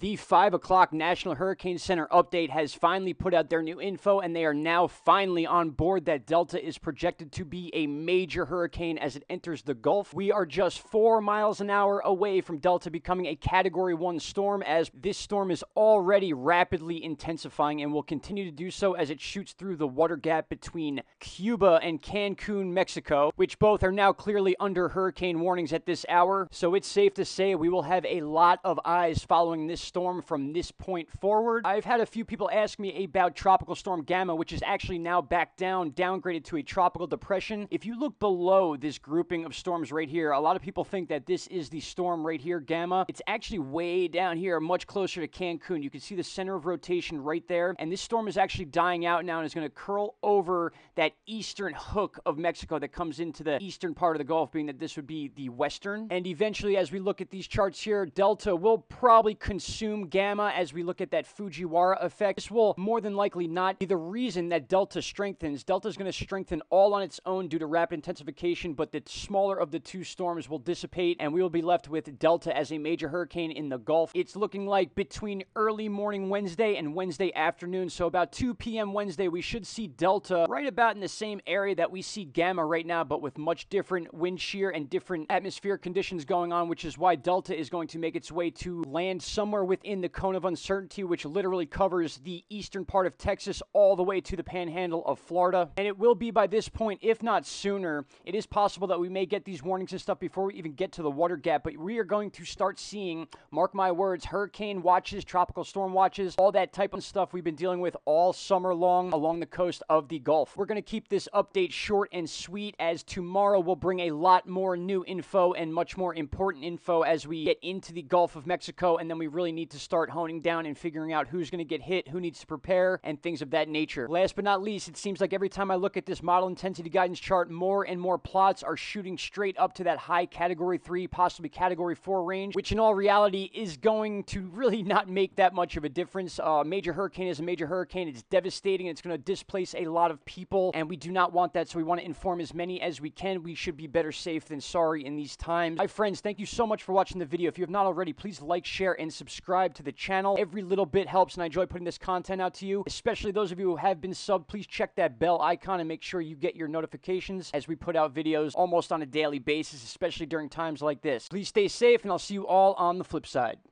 The 5 o'clock National Hurricane Center update has finally put out their new info, and they are now finally on board that Delta is projected to be a major hurricane as it enters the Gulf. We are just 4 miles an hour away from Delta becoming a Category 1 storm, as this storm is already rapidly intensifying and will continue to do so as it shoots through the water gap between Cuba and Cancun, Mexico, which both are now clearly under hurricane warnings at this hour. So it's safe to say we will have a lot of eyes following this storm from this point forward. I've had a few people ask me about Tropical Storm Gamma, which is actually now back down, downgraded to a tropical depression. If you look below this grouping of storms right here, a lot of people think that this is the storm right here, Gamma. It's actually way down here, much closer to Cancun. You can see the center of rotation right there, and this storm is actually dying out now and is going to curl over that eastern hook of Mexico that comes into the eastern part of the Gulf, being that this would be the western. And eventually, as we look at these charts here, Delta will probably consume Gamma as we look at that Fujiwara effect. This will more than likely not be the reason that Delta strengthens. Delta is going to strengthen all on its own due to rapid intensification, but the smaller of the two storms will dissipate, and we will be left with Delta as a major hurricane in the Gulf. It's looking like between early morning Wednesday and Wednesday afternoon, so about 2 p.m. Wednesday, we should see Delta right about in the same area that we see Gamma right now, but with much different wind shear and different atmospheric conditions going on, which is why Delta is going to make its way to land somewhere within the cone of uncertainty, which literally covers the eastern part of Texas all the way to the panhandle of Florida. And it will be by this point, if not sooner. It is possible that we may get these warnings and stuff before we even get to the water gap, but we are going to start seeing, mark my words, hurricane watches, tropical storm watches, all that type of stuff we've been dealing with all summer long along the coast of the Gulf. We're going to keep this update short and sweet, as tomorrow will bring a lot more new info and much more important info as we get into the Gulf of Mexico, and then we really need to start honing down and figuring out who's going to get hit, who needs to prepare, and things of that nature. Last but not least, it seems like every time I look at this model intensity guidance chart, more and more plots are shooting straight up to that high Category 3, possibly Category 4 range, which in all reality is going to really not make that much of a difference. Major hurricane is a major hurricane. It's devastating. It's going to displace a lot of people, and we do not want that, so we want to inform as many as we can. We should be better safe than sorry in these times. My friends, thank you so much for watching the video. If you have not already, please like, share, and subscribe to the channel. Every little bit helps, and I enjoy putting this content out to you. Especially those of you who have been subbed, please check that bell icon and make sure you get your notifications as we put out videos almost on a daily basis, especially during times like this. Please stay safe, and I'll see you all on the flip side.